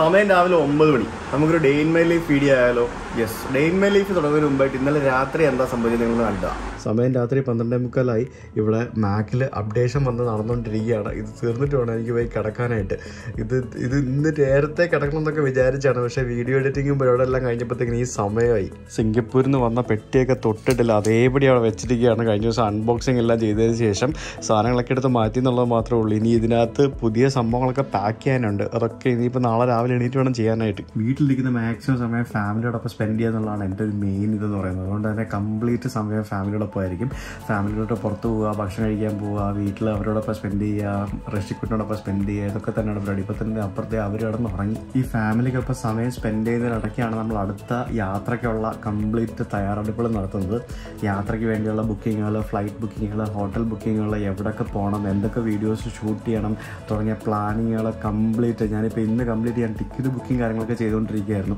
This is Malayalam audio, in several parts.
സമയം രാവിലെ 9 മണി. നമുക്കൊരു day in my life video ആയാലോ? Yes, day in my life തുടങ്ങുന്നതിന് മുമ്പായിട്ട് ഇന്നലെ രാത്രി എന്താ സംഭവിച്ചത് നിങ്ങൾ കണ്ടതാ. സമയം രാത്രി 12:45. ഇവിടെ മാക്കിൽ അപ്ഡേഷൻ വന്ന് നടന്നുകൊണ്ടിരിക്കുകയാണ്. ഇത് തീർന്നിട്ട് വേണം എനിക്ക് പോയി കിടക്കാനായിട്ട്. ഇത് ഇന്ന് നേരത്തെ കിടക്കണം എന്നൊക്കെ വിചാരിച്ചാണ്, പക്ഷേ വീഡിയോ എഡിറ്റിങ്ങും പരിപാടി എല്ലാം കഴിഞ്ഞപ്പോഴത്തേക്കും ഈ സമയമായി. സിംഗപ്പൂരിൽ നിന്ന് വന്ന പെട്ടിയൊക്കെ തൊട്ടിട്ടില്ല, അതേപടി അവിടെ വെച്ചിരിക്കുകയാണ്. കഴിഞ്ഞ ദിവസം അൺബോക്സിംഗ് എല്ലാം ചെയ്തതിന് ശേഷം സാധനങ്ങളൊക്കെ എടുത്ത് മാറ്റി എന്നുള്ളത് മാത്രമേ ഉള്ളൂ. ഇനി ഇതിനകത്ത് പുതിയ സംഭവങ്ങളൊക്കെ പാക്ക് ചെയ്യാനുണ്ട്. അതൊക്കെ ഇനിയിപ്പോൾ നാളെ രാവിലെ എണീറ്റ് വേണം ചെയ്യാനായിട്ട്. വീട്ടിലിരിക്കുന്ന മാക്സിമം സമയം ഫാമിലിയോടൊപ്പം സ്പെൻഡ് ചെയ്യുക എന്നുള്ളതാണ് എൻ്റെ ഒരു മെയിൻ ഇതെന്ന് പറയുന്നത്. അതുകൊണ്ട് തന്നെ കംപ്ലീറ്റ് സമയം ഫാമിലിയോടൊപ്പം ആയിരിക്കും. ഫാമിലിയോട്ട് പുറത്ത് പോവുക, ഭക്ഷണം കഴിക്കാൻ പോവുക, വീട്ടിൽ അവരോടൊപ്പം സ്പെൻഡ് ചെയ്യുക, റെസ്റ്റിക്കുട്ടിനോടൊപ്പം സ്പെൻഡ് ചെയ്യുക, ഇതൊക്കെ തന്നെയാണ് പരിപാടി. ഇപ്പോൾ തന്നെ അപ്പുറത്തെ അവർ കിടന്ന് ഉറങ്ങി. ഈ ഫാമിലിക്കൊപ്പം സമയം സ്പെൻഡ് ചെയ്യുന്നതിനിടയ്ക്കാണ് നമ്മൾ അടുത്ത യാത്രയ്ക്കുള്ള കംപ്ലീറ്റ് തയ്യാറെടുപ്പുകൾ നടത്തുന്നത്. യാത്രയ്ക്ക് വേണ്ടിയുള്ള ബുക്കിങ്ങുകൾ, ഫ്ലൈറ്റ് ബുക്കിങ്ങുകൾ, ഹോട്ടൽ ബുക്കിങ്ങുകൾ, എവിടെയൊക്കെ പോകണം, എന്തൊക്കെ വീഡിയോസ് ഷൂട്ട് ചെയ്യണം തുടങ്ങിയ പ്ലാനിങ്ങുകൾ കംപ്ലീറ്റ് ഞാനിപ്പോൾ ഇന്ന് കംപ്ലീറ്റ് ചെയ്യാൻ ടിക്കറ്റ് ബുക്കിംഗ് കാര്യങ്ങളൊക്കെ ചെയ്തുകൊണ്ടിരിക്കുകയായിരുന്നു.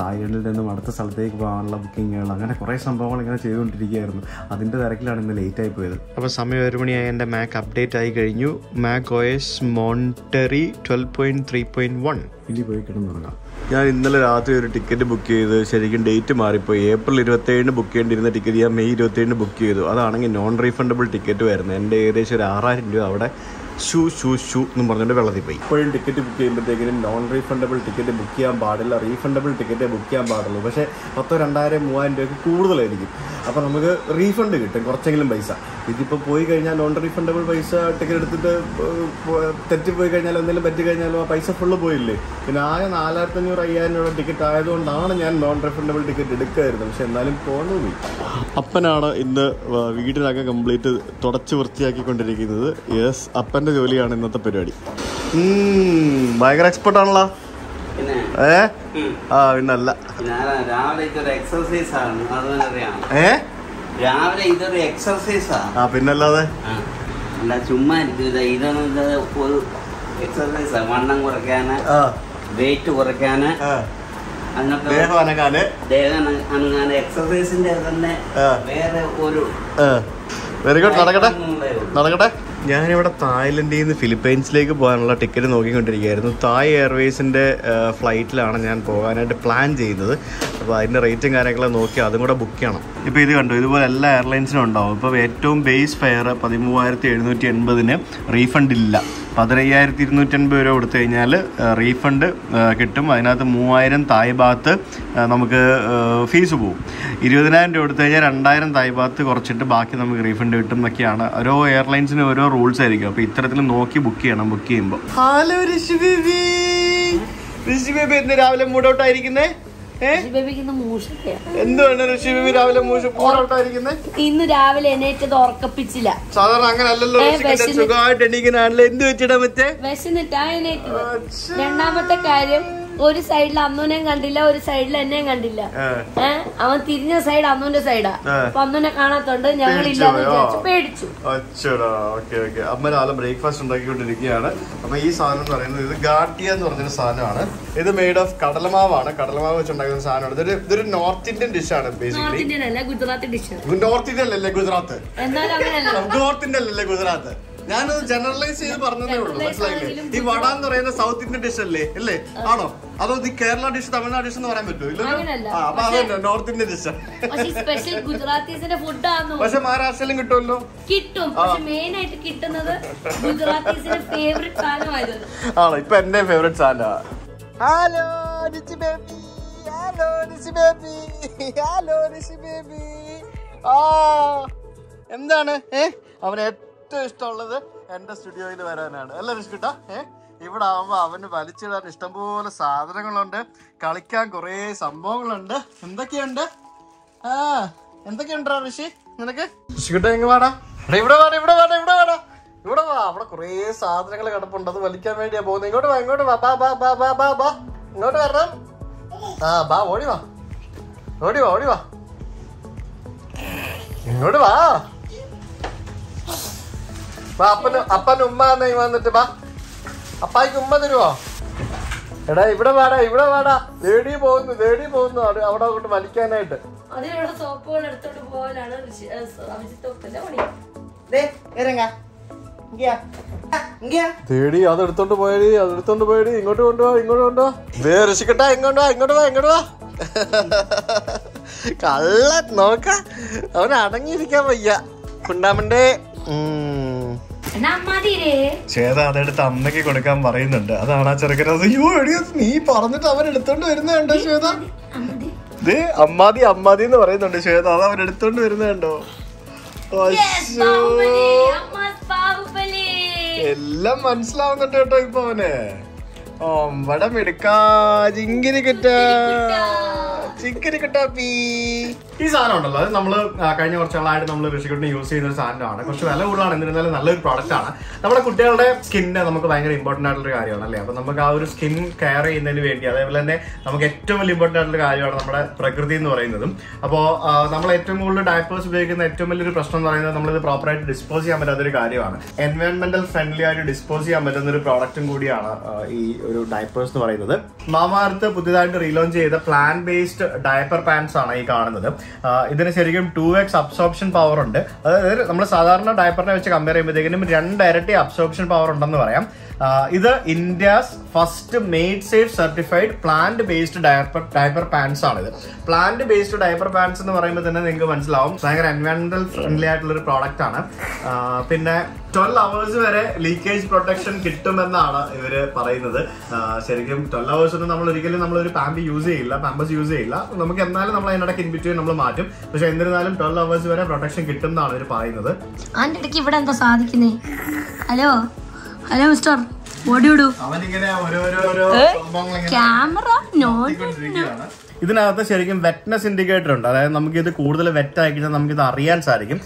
തായ്ലൻഡിൽ നിന്നും അടുത്ത സ്ഥലത്തേക്ക് പോകാനുള്ള ബുക്കിങ്ങുകൾ, അങ്ങനെ കുറേ സംഭവങ്ങൾ ഇങ്ങനെ ചെയ്തുകൊണ്ടിരിക്കുകയായിരുന്നു. അതിൻ്റെ തിരക്കിലാണ് ഇന്ന് ലേറ്റ് ആയി പോയത്. അപ്പോൾ സമയം 1 മണിയായി. എൻ്റെ മാക്ക് അപ്ഡേറ്റ് ആയി കഴിഞ്ഞു. Mac OS Monterey 12.3.1. ഇനി പോയി കിടന്നുറങ്ങാം. ഞാൻ ഇന്നലെ രാത്രി ഒരു ടിക്കറ്റ് ബുക്ക് ചെയ്ത്, ശരിക്കും ഡേറ്റ് മാറിപ്പോയി. ഏപ്രിൽ 27-ന് ബുക്ക് ചെയ്യേണ്ടിയിരുന്ന ടിക്കറ്റ് ഞാൻ മെയ് 27-ന് ബുക്ക് ചെയ്തു. അതാണെങ്കിൽ നോൺ റീഫണ്ടബിൾ ടിക്കറ്റ് വരുന്നത്. എൻ്റെ ഏകദേശം ഒരു 6000 രൂപ അവിടെ ഷൂ ഷൂ ഷൂ എന്ന് പറഞ്ഞിട്ട് വെള്ളത്തിൽ പോയി. ഇപ്പോഴും ടിക്കറ്റ് ബുക്ക് ചെയ്യുമ്പോഴത്തേക്കും നോൺ റീഫണ്ടബിൾ ടിക്കറ്റ് ബുക്ക് ചെയ്യാൻ പാടില്ല, റീഫണ്ടബിൾ ടിക്കറ്റേ ബുക്ക് ചെയ്യാൻ പാടുള്ളൂ. പക്ഷേ 1000, 2000, 3000 രൂപയ്ക്ക് കൂടുതലായിരിക്കും. അപ്പോൾ നമുക്ക് റീഫണ്ട് കിട്ടും കുറച്ചെങ്കിലും പൈസ. ഇതിപ്പോൾ പോയി കഴിഞ്ഞാൽ നോൺ റീഫണ്ടബിൾ പൈസ ടിക്കറ്റ് എടുത്തിട്ട് തെറ്റിപ്പോയി കഴിഞ്ഞാലോ എന്തെങ്കിലും പറ്റിക്കഴിഞ്ഞാലോ ആ പൈസ ഫുള്ള് പോയില്ലേ. പിന്നെ ആകെ 4500, 5000 രൂപ ടിക്കറ്റ് ആയതുകൊണ്ടാണ് ഞാൻ നോൺ റീഫണ്ടബിൾ ടിക്കറ്റ് എടുക്കായിരുന്നു. പക്ഷേ എന്നാലും പോയി. അപ്പനാണ് ഇന്ന് വീടിനൊക്കെ കംപ്ലീറ്റ് തുടച്ച് വൃത്തിയാക്കിക്കൊണ്ടിരിക്കുന്നത്. യെസ്, അപ്പൻ്റെ ജോലിയാണ് ഇന്നത്തെ പരിപാടി. ഭയങ്കര എക്സ്പെർട്ട് ആണല്ലോ. പിന്നല്ല, പിന്നല്ലാതെ ചുമ്മാ വണ്ണം കുറയ്ക്കാന്, വെയിറ്റ് കുറയ്ക്കാന്, ദേഹം അനങ്ങാന്, എക്സർസൈസിന്റെ തന്നെ വേറെ ഒരു. വെരി ഗുഡ്, നടക്കട്ടെ നടക്കട്ടെ. ഞാനിവിടെ തായ്ലൻഡിൽ നിന്ന് ഫിലിപ്പൈൻസിലേക്ക് പോകാനുള്ള ടിക്കറ്റ് നോക്കിക്കൊണ്ടിരിക്കുകയായിരുന്നു. തായ് എയർവേസിൻ്റെ ഫ്ലൈറ്റിലാണ് ഞാൻ പോകാനായിട്ട് പ്ലാൻ ചെയ്യുന്നത്. അപ്പോൾ അതിൻ്റെ റേറ്റും കാര്യങ്ങളൊക്കെ നോക്കി അതും കൂടെ ബുക്ക് ചെയ്യണം. ഇപ്പോൾ ഇത് കണ്ടു, ഇതുപോലെ എല്ലാ എയർലൈൻസിനും ഉണ്ടാവും. ഇപ്പോൾ ഏറ്റവും ബേസ് ഫെയർ 13780 റീഫണ്ട് ഇല്ല. 15280 രൂപ കൊടുത്തു കഴിഞ്ഞാൽ റീഫണ്ട് കിട്ടും. അതിനകത്ത് 3000 തായ് ബാത്ത് നമുക്ക് ഫീസ് പോവും. 20000 രൂപ കൊടുത്തു കഴിഞ്ഞാൽ 2000 തായ് ബാത്ത് കുറച്ചിട്ട് ബാക്കി നമുക്ക് റീഫണ്ട് കിട്ടും എന്നൊക്കെയാണ്. ഓരോ എയർലൈൻസിനും ഓരോ റൂൾസ് ആയിരിക്കും. അപ്പോൾ ഇത്തരത്തിൽ നോക്കി ബുക്ക് ചെയ്യണം. ബുക്ക് ചെയ്യുമ്പോൾ hello Rishi baby, Rishi baby എന്ന് രാവിലെ മൂടോട്ടായിരിക്കുന്നേ. എന്താണ് ഋഷി ബേബി രാവിലെ മൂഷട്ടായിരിക്കുന്നത്? ഇന്ന് രാവിലെ എണീറ്റത് ഉറക്കപ്പിച്ചില്ല. സാധാരണ അങ്ങനല്ലോ, സുഖമായിട്ട് എണീക്കുന്നതാണല്ലോ. എന്ത് വെച്ചിടാ മറ്റേ വിശന്നിട്ടാ എണീറ്റത്. രണ്ടാമത്തെ കാര്യം, ഒരു സൈഡിൽ അന്നുനെയും കണ്ടില്ല, ഒരു സൈഡിൽ എന്നെയും കണ്ടില്ല. അവൻ തിരിഞ്ഞ സൈഡ് അന്നുന്റെ സൈഡാ. അപ്പൊ അന്നുനെ കാണാത്തോണ്ട് ഞങ്ങളില്ലാന്ന് വിചാരിച്ചു പേടിച്ചു. അച്ചടാ, ഓക്കെ ഓക്കെ. അമ്മ രാവിലെ ബ്രേക്ക്ഫാസ്റ്റ് ഉണ്ടാക്കിക്കൊണ്ടിരിക്കുകയാണ്. അപ്പൊ ഈ സാധനം എന്ന് പറയുന്നത് ഇത് ഗാട്ടിയ എന്ന് പറഞ്ഞൊരു സാധനമാണ്. ഇത് മെയ്ഡ് ഓഫ് കടലമാവാണ്. കടലമാവ് വെച്ചുണ്ടാക്കുന്ന സാധനമാണ്. ഇതൊരു നോർത്ത് ഇന്ത്യൻ ഡിഷാണ്. ബേസിക്കലി നോർത്ത് ഇന്ത്യൻ അല്ലല്ലേ ഗുജറാത്ത്, നോർത്ത് ഇന്ത്യൻ അല്ലല്ലേ ഗുജറാത്ത്. ഞാനത് ജനറലൈസ് ചെയ്ത് പറഞ്ഞതേ ഉള്ളൂ, മനസ്സിലായില്ലേ? ഈ വട എന്ന് പറയുന്ന സൗത്ത് ഇന്ത്യൻ ഡിഷ് അല്ലേ, അല്ലേ? ആണോ? അതോ ഈ കേരള ഡിഷ്, തമിഴ്നാട് ഡിഷ് എന്ന് പറയാൻ പറ്റുമോ? അപ്പൊ അതല്ല നോർത്ത് ഇന്ത്യൻ ഡിഷ്. പക്ഷെ മഹാരാഷ്ട്രയിലും കിട്ടുമല്ലോ. ആണോ? ഇപ്പൊ എന്റെ ഫേവറേറ്റ് സാധനമാണ്. Hello Rishi baby, hello Rishi baby, hello Rishi baby. ആ എന്താണ് അവനെ ഏറ്റവും ഇഷ്ടമുള്ളത്? എൻ്റെ സ്റ്റുഡിയോയിൽ വരാനാണ്. അല്ല ഋഷിട്ടാ, ഇവിടെ ആവുമ്പോൾ അവന് വലിച്ചിടാൻ ഇഷ്ടംപോലെ സാധനങ്ങളുണ്ട്, കളിക്കാൻ കുറേ സംഭവങ്ങളുണ്ട്. എന്തൊക്കെയുണ്ട്? ആ എന്തൊക്കെയുണ്ടോ ഋഷി നിനക്ക്? ഋഷിട്ടാ ഇങ്ങ് വാടാ, ഇവിടെ വാടാ, ഇവിടെ വാടാ, ഇവിടെ വാടാ, ഇവിടെ വാ. അവിടെ കുറേ സാധനങ്ങൾ കിടപ്പുണ്ട്, അത് വലിക്കാൻ വേണ്ടിയാ പോകുന്നത്. ഇങ്ങോട്ട് വാ, ഇങ്ങോട്ട് വാ, ബാ ബാ ബാ ബാ ബാ ബാ, ഇങ്ങോട്ട് വരണം. ആ ബാ, ഓടി വാ, ഓടി വാ, ഓടി വാ, ഇങ്ങോട്ട് വാ. അപ്പൻ ഉമ്മ എന്നായി വന്നിട്ട് ബാ. അപ്പായിക്ക് ഉമ്മ തരുവോ? എടാ ഇവിടെ വാടാ, ഇവിടെ വാടാ. തേടി പോകുന്നു, തേടി പോകുന്നു അവിടെ അങ്ങോട്ട് വലിക്കാനായിട്ട്. സോപ്പ് എടുത്തോട്ട് പോകാനാണ് Elam manusia orang itu terpakai. Om, pada mereka jingkiri kita pi. Ini saran orang lah. Nampol, kayaknya orang cila ada nampol bersihkan ini usai itu saran orang. Khusus kalau orang ini nampol nampol produk saran. Nampol kuda orang skinnya nampol banyak important nampol karya orang. Lihat, nampol kalau skin care ini beri dia. Nampol ini nampol ekstrem important karya orang. Nampol prakriti itu orang itu. Apo nampol ekstrem orang diapers beri kita ekstrem orang itu persoalan orang itu nampol itu proper dispose yang mereka dari karya orang. Environmental friendly ada dispose yang mereka dari produk itu gudi orang. Ini diapers itu orang itu. Mama arta putih itu relaunch itu plant based diaper pants ആണ് ഈ കാണുന്നത്. ഇതിന് ശരിക്കും 2x അബ്സോർപ്ഷൻ പവർ ഉണ്ട്. അതായത് നമ്മൾ സാധാരണ ഡയപ്പറിനെ വെച്ച് കമ്പയർ ചെയ്യുമ്പോഴത്തേക്കും 2 ഇരട്ടി അബ്സോർപ്ഷൻ പവർ ഉണ്ടെന്ന് പറയാം. ഇത് India's first made safe certified plant based diaper pants ആണ് ഇത്. പ്ലാന്റ് ബേസ്ഡ് ഡയപ്പർ പാൻസ് എന്ന് പറയുമ്പോൾ തന്നെ നിങ്ങൾക്ക് മനസ്സിലാവും ഭയങ്കര എൻവയോൺമെന്റൽ ഫ്രണ്ട്ലി ആയിട്ടുള്ള ഒരു പ്രോഡക്റ്റ് ആണ്. പിന്നെ 12 hours വരെ ലീക്കേജ് പ്രൊട്ടക്ഷൻ കിട്ടുമെന്നാണ് ഇവർ പറയുന്നത്. ശരിക്കും 12 hours ഒന്നും നമ്മൾ ഒരിക്കലും പാമ്പ് യൂസ് ചെയ്യില്ല. നമുക്ക് എന്നാലും നമ്മൾ അതിനിടയ്ക്ക് ഇൻബിറ്റ്വീൻ നമ്മൾ മാറ്റും. പക്ഷെ എന്നിരുന്നാലും 12 hours വരെ പ്രൊട്ടക്ഷൻ കിട്ടും എന്നാണ് ഇവർ പറയുന്നത്. അതിന്റെ ഇടയ്ക്ക് ഇവിടെ എന്താ സാധിക്കുന്നേ? Hello mister, what do you do? അവനിങ്ങനെ ഓരോരോ സംഭവങ്ങൾ ഇങ്ങനെ ക്യാമറ നോക്കിക്കൊണ്ടിരിക്കുകയാണ്. ഇതിനകത്ത് ശരിക്കും വെറ്റ്നസ് ഇൻഡിക്കേറ്റർ ഉണ്ട്. അതായത് നമുക്ക് ഇത് കൂടുതൽ വെറ്റ് ആയി കഴിഞ്ഞാൽ നമുക്കിത് അറിയാൻ സാധിക്കും.